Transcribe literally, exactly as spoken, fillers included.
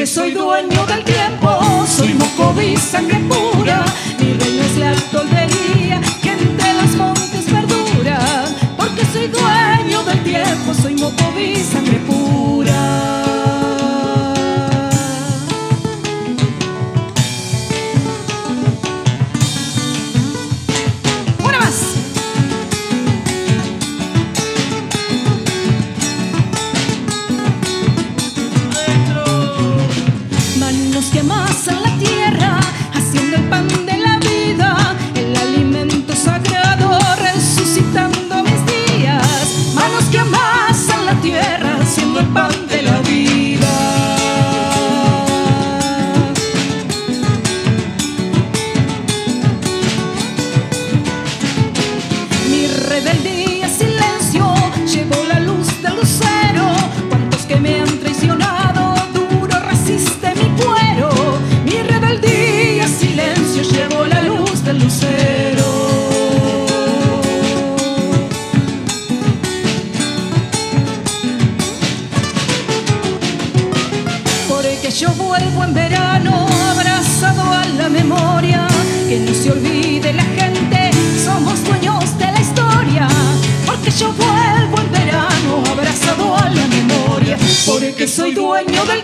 que soy dueño del tiempo. Soy mocoví, sangre pura. Mi reino es la toldería que entre los montes perdura. Porque soy dueño del tiempo. Soy mocoví, sangre pura. Yo vuelvo en verano abrazado a la memoria, que no se olvide la gente, somos dueños de la historia. Porque yo vuelvo en verano abrazado a la memoria, porque soy dueño del